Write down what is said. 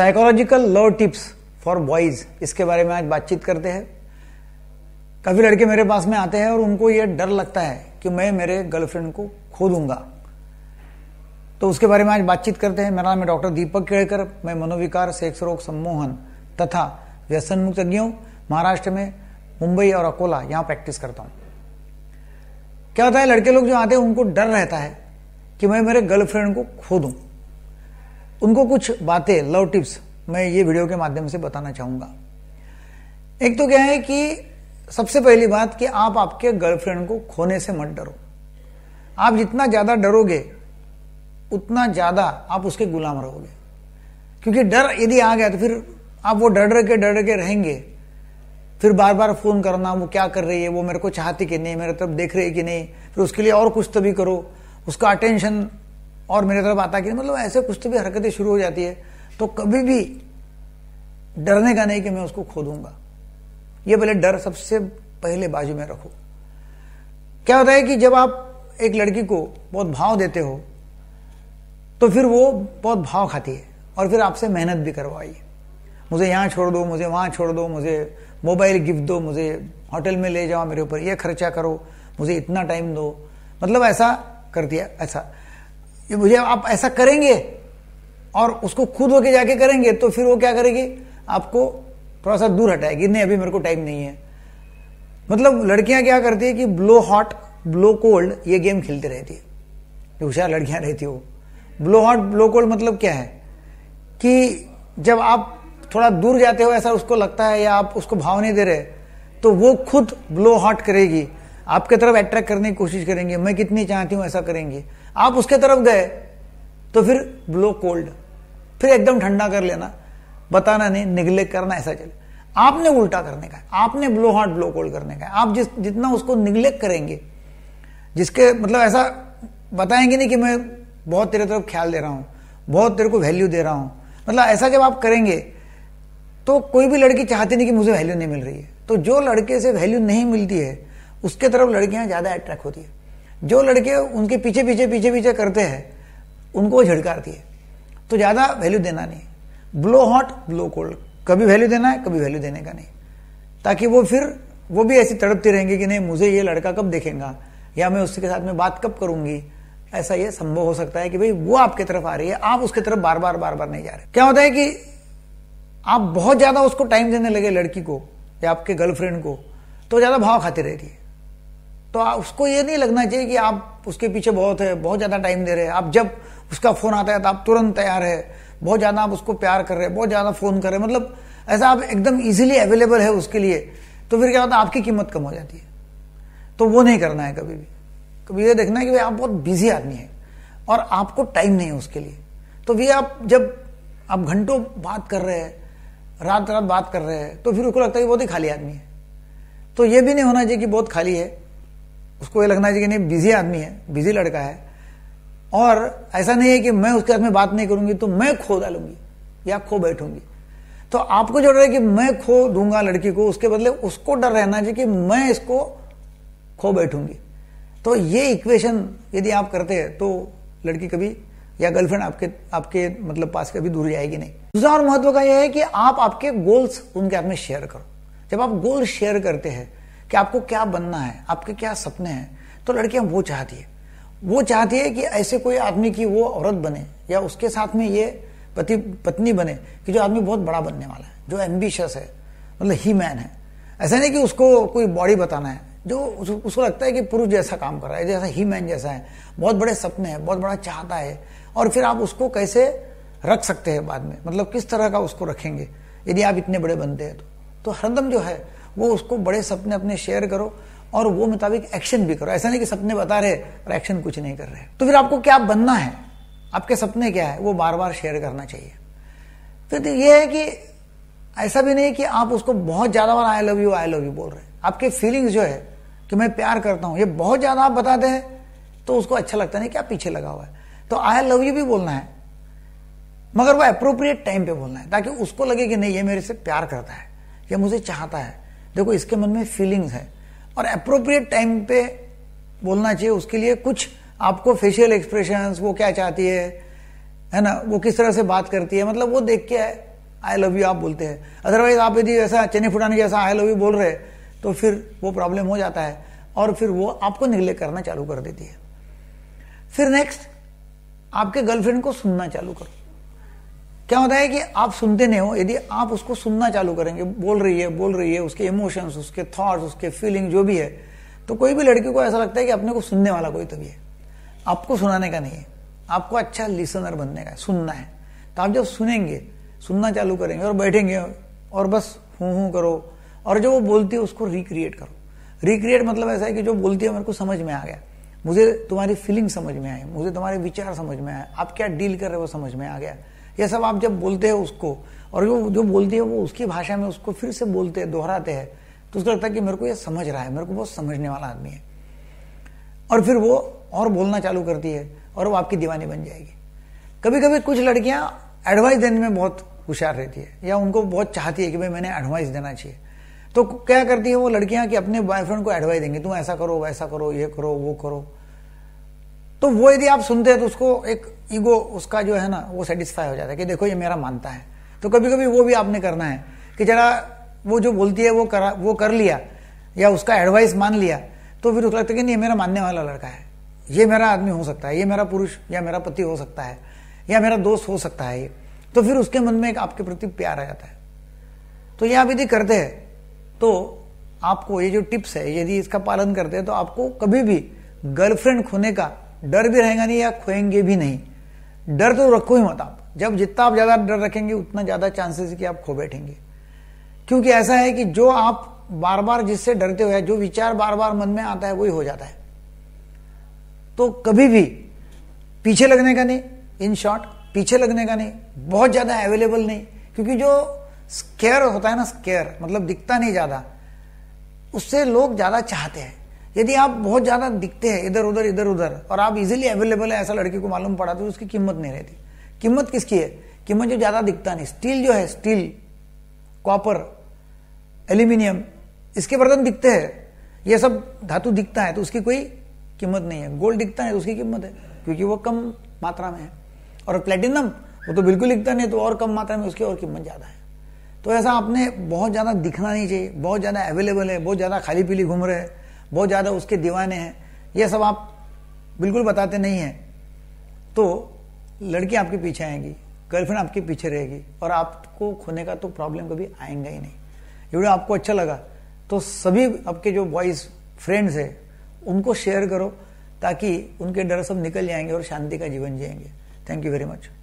Psychological love tips for boys, इसके बारे में आज बातचीत करते हैं। काफी लड़के मेरे पास में आते हैं और उनको ये डर लगता है कि मैं मेरे गर्लफ्रेंड को खो दूंगा, तो उसके बारे में आज बातचीत करते हैं। मेरा नाम है डॉक्टर दीपक केड़कर, मैं मनोविकार, सेक्स रोग, सम्मोहन तथा व्यसन मुक्त तज्ञ हूं। महाराष्ट्र में मुंबई और अकोला यहाँ प्रैक्टिस करता हूँ। क्या होता है, लड़के लोग जो आते हैं उनको डर रहता है कि मैं मेरे गर्लफ्रेंड को खो दूं। उनको कुछ बातें, लव टिप्स मैं ये वीडियो के माध्यम से बताना चाहूँगा। एक तो क्या है कि सबसे पहली बात कि आप आपके गर्लफ्रेंड को खोने से मत डरो। आप जितना ज़्यादा डरोगे उतना ज़्यादा आप उसके गुलाम रहोगे, क्योंकि डर यदि आ गया तो फिर आप वो डर के रहेंगे। फिर बार बार फ़ोन करना, वो क्या कर रही है, वो मेरे को चाहती कि नहीं, मेरे तरफ देख रही है कि नहीं, फिर उसके लिए और कुछ तो भी करो, उसका अटेंशन और मेरे तरफ आता कि मतलब ऐसे कुछ तो भी हरकतें शुरू हो जाती है। तो कभी भी डरने का नहीं कि मैं उसको खो दूंगा, ये पहले डर सबसे पहले बाजू में रखो। क्या होता है कि जब आप एक लड़की को बहुत भाव देते हो तो फिर वो बहुत भाव खाती है और फिर आपसे मेहनत भी करवाई, मुझे यहाँ छोड़ दो, मुझे वहाँ छोड़ दो, मुझे मोबाइल गिफ्ट दो, मुझे होटल में ले जाओ, मेरे ऊपर ये खर्चा करो, मुझे इतना टाइम दो, मतलब ऐसा कर दिया। ऐसा ये मुझे आप ऐसा करेंगे और उसको खुद होके जाके करेंगे तो फिर वो क्या करेगी, आपको थोड़ा सा दूर हटाएगी, नहीं अभी मेरे को टाइम नहीं है। मतलब लड़कियां क्या करती है कि ब्लो हॉट ब्लो कोल्ड ये गेम खेलते रहती है, जो होशियार लड़कियां रहती हो। ब्लो हॉट ब्लो कोल्ड मतलब क्या है कि जब आप थोड़ा दूर जाते हो ऐसा उसको लगता है या आप उसको भाव नहीं दे रहे, तो वो खुद ब्लो हॉट करेगी, आपके तरफ अट्रैक्ट करने की कोशिश करेंगे, मैं कितनी चाहती हूँ ऐसा करेंगे। आप उसके तरफ गए तो फिर ब्लो कोल्ड, फिर एकदम ठंडा कर लेना, बताना नहीं, निगलेक्ट करना, ऐसा चले। आपने उल्टा करने का है, आपने ब्लो हॉट ब्लो कोल्ड करने का है। आप जितना उसको निगलेक्ट करेंगे, जिसके मतलब ऐसा बताएंगे नहीं कि मैं बहुत तेरे तरफ ख्याल दे रहा हूँ, बहुत तेरे को वैल्यू दे रहा हूँ, मतलब ऐसा जब आप करेंगे तो कोई भी लड़की चाहती नहीं कि मुझे वैल्यू नहीं मिल रही है। तो जो लड़के से वैल्यू नहीं मिलती है उसके तरफ लड़कियां ज़्यादा अट्रैक्ट होती है। जो लड़के उनके पीछे पीछे पीछे पीछे करते हैं उनको झिड़कारती है। तो ज़्यादा वैल्यू देना नहीं, ब्लो हॉट ब्लो कोल्ड, कभी वैल्यू देना है कभी वैल्यू देने का नहीं, ताकि वो फिर वो भी ऐसी तड़पती रहेंगे कि नहीं मुझे ये लड़का कब देखेगा या मैं उसके साथ में बात कब करूंगी। ऐसा ये संभव हो सकता है कि भाई वो आपके तरफ आ रही है, आप उसके तरफ बार बार बार बार नहीं जा रहे। क्या होता है कि आप बहुत ज़्यादा उसको टाइम देने लगे लड़की को या आपके गर्लफ्रेंड को, तो ज़्यादा भाव खाती रहती है। तो उसको ये नहीं लगना चाहिए कि आप उसके पीछे बहुत है, बहुत ज़्यादा टाइम दे रहे हैं। आप जब उसका फ़ोन आता है तो आप तुरंत तैयार है, बहुत ज़्यादा आप उसको प्यार कर रहे हैं, बहुत ज़्यादा फ़ोन कर रहे हैं, मतलब ऐसा आप एकदम ईजिली अवेलेबल है उसके लिए। तो फिर क्या होता है, आपकी कीमत कम हो जाती है। तो वो नहीं करना है कभी भी। कभी ये देखना है कि भाई आप बहुत बिजी आदमी है और आपको टाइम नहीं है उसके लिए। तो भैया आप जब आप घंटों बात कर रहे हैं, रात रात बात कर रहे हैं, तो फिर उसको लगता है कि बहुत ही खाली आदमी है। तो ये भी नहीं होना चाहिए कि बहुत खाली है, उसको ये लगना चाहिए कि नहीं बिजी आदमी है, बिजी लड़का है, और ऐसा नहीं है कि मैं उसके साथ में बात नहीं करूंगी तो मैं खो डालूंगी या खो बैठूंगी। तो आपको जो डर है कि मैं खो दूंगा लड़की को, उसके बदले उसको डर रहना चाहिए कि मैं इसको खो बैठूंगी। तो ये इक्वेशन यदि आप करते हैं तो लड़की कभी या गर्लफ्रेंड आपके मतलब पास कभी दूर जाएगी नहीं। दूसरा और महत्व का यह है कि आप आपके गोल्स उनके साथ में शेयर करो। जब आप गोल शेयर करते हैं कि आपको क्या बनना है, आपके क्या सपने हैं, तो लड़कियां वो चाहती है कि ऐसे कोई आदमी की वो औरत बने या उसके साथ में ये पति पत्नी बने कि जो आदमी बहुत बड़ा बनने वाला है, जो एम्बिशियस है, मतलब ही मैन है। ऐसा नहीं कि उसको कोई बॉडी बताना है, जो उसको लगता है कि पुरुष जैसा काम कर रहा है, जैसा ही मैन जैसा है, बहुत बड़े सपने हैं, बहुत बड़ा चाहता है। और फिर आप उसको कैसे रख सकते हैं बाद में, मतलब किस तरह का उसको रखेंगे यदि आप इतने बड़े बनते हैं तो हरदम जो है वो उसको बड़े सपने अपने शेयर करो और वो मुताबिक एक्शन भी करो। ऐसा नहीं कि सपने बता रहे और एक्शन कुछ नहीं कर रहे। तो फिर आपको क्या बनना है, आपके सपने क्या है, वो बार बार शेयर करना चाहिए। फिर ये है कि ऐसा भी नहीं कि आप उसको बहुत ज़्यादा बार आई लव यू बोल रहे हैं। आपके फीलिंग्स जो है कि मैं प्यार करता हूँ, ये बहुत ज़्यादा आप बताते हैं तो उसको अच्छा लगता नहीं, क्या पीछे लगा हुआ है। तो आई लव यू भी बोलना है, मगर वो अप्रोप्रिएट टाइम पे बोलना है, ताकि उसको लगे कि नहीं ये मेरे से प्यार करता है या मुझे चाहता है, देखो इसके मन में फीलिंग्स है। और अप्रोप्रिएट टाइम पे बोलना चाहिए। उसके लिए कुछ आपको फेशियल एक्सप्रेशंस, वो क्या चाहती है ना, वो किस तरह से बात करती है, मतलब वो देख के आई लव यू आप बोलते हैं। अदरवाइज आप यदि ऐसा चने फुटाने जैसा आई लव यू बोल रहे तो फिर वो प्रॉब्लम हो जाता है और फिर वो आपको निगलेक्ट करना चालू कर देती है। फिर नेक्स्ट, आपके गर्लफ्रेंड को सुनना चालू करो। क्या होता है कि आप सुनते नहीं हो, यदि आप उसको सुनना चालू करेंगे, बोल रही है उसके इमोशंस, उसके थॉट्स, उसके फीलिंग जो भी है, तो कोई भी लड़की को ऐसा लगता है कि अपने को सुनने वाला कोई तभी है। आपको सुनाने का नहीं है, आपको अच्छा लिसनर बनने का है, सुनना है। तो आप जब सुनेंगे, सुनना चालू करेंगे और बैठेंगे और बस हूं करो और जो वो बोलती है उसको रिक्रिएट करो। रिक्रिएट मतलब ऐसा है कि जो बोलती है मेरे को समझ में आ गया, मुझे तुम्हारी फीलिंग समझ में आई, मुझे तुम्हारे विचार समझ में आया, आप क्या डील कर रहे हो समझ में आ गया। ये सब आप जब बोलते हैं उसको और जो बोलती है वो उसकी भाषा में उसको फिर से बोलते हैं, दोहराते हैं, तो उसको लगता है कि मेरे को ये समझ रहा है, मेरे को बहुत समझने वाला आदमी है। और फिर वो और बोलना चालू करती है और वो आपकी दीवानी बन जाएगी। कभी कभी कुछ लड़कियां एडवाइस देने में बहुत होशियार रहती है या उनको बहुत चाहती है कि भाई मैंने एडवाइस देना चाहिए, तो क्या करती है वो लड़कियां कि अपने बॉयफ्रेंड को एडवाइस देंगे, तुम ऐसा करो, वैसा करो, ये करो, वो करो। तो वो यदि आप सुनते हैं तो उसको एक ईगो उसका जो है ना वो सेटिस्फाई हो जाता है कि देखो ये मेरा मानता है। तो कभी कभी वो भी आपने करना है कि जरा वो जो बोलती है वो कर लिया या उसका एडवाइस मान लिया तो फिर उसको लगता है कि नहीं ये मेरा मानने वाला लड़का है, ये मेरा आदमी हो सकता है, ये मेरा पुरुष या मेरा पति हो सकता है या मेरा दोस्त हो सकता है। ये तो फिर उसके मन में एक आपके प्रति प्यार आ जाता है। तो ये आप यदि करते हैं तो आपको ये जो टिप्स है यदि इसका पालन करते हैं तो आपको कभी भी गर्लफ्रेंड खोने का डर भी रहेगा नहीं या खोएंगे भी नहीं। डर तो रखो ही मत आप, जब जितना आप ज्यादा डर रखेंगे उतना ज्यादा चांसेस कि आप खो बैठेंगे। क्योंकि ऐसा है कि जो आप बार बार जिससे डरते हुए, जो विचार बार बार मन में आता है वही हो जाता है। तो कभी भी पीछे लगने का नहीं, इन शॉर्ट पीछे लगने का नहीं, बहुत ज्यादा अवेलेबल नहीं, क्योंकि जो स्केयर होता है ना, स्केयर मतलब दिखता नहीं ज्यादा, उससे लोग ज्यादा चाहते हैं। यदि आप बहुत ज्यादा दिखते हैं इधर उधर और आप इजीली अवेलेबल है ऐसा लड़की को मालूम पड़ा तो उसकी कीमत नहीं रहती। कीमत किसकी है? कीमत जो ज्यादा दिखता नहीं। स्टील जो है, स्टील, कॉपर, एल्यूमिनियम, इसके बर्तन दिखते हैं, ये सब धातु दिखता है तो उसकी कोई कीमत नहीं है। गोल्ड दिखता है तो उसकी कीमत है क्योंकि वो कम मात्रा में है, और प्लेटिनम वो तो बिल्कुल दिखता नहीं तो और कम मात्रा में उसकी और कीमत ज्यादा है। तो ऐसा आपने बहुत ज़्यादा दिखना नहीं चाहिए, बहुत ज़्यादा अवेलेबल है, बहुत ज़्यादा खाली पीली घूम रहे हैं, बहुत ज़्यादा उसके दीवाने हैं, ये सब आप बिल्कुल बताते नहीं हैं तो लड़की आपके पीछे आएंगी, गर्लफ्रेंड आपके पीछे रहेगी और आपको खोने का तो प्रॉब्लम कभी आएगा ही नहीं। ये वीडियो आपको अच्छा लगा तो सभी आपके जो बॉयज़ फ्रेंड्स हैं उनको शेयर करो ताकि उनके डर सब निकल जाएंगे और शांति का जीवन जिएंगे। Thank you very much.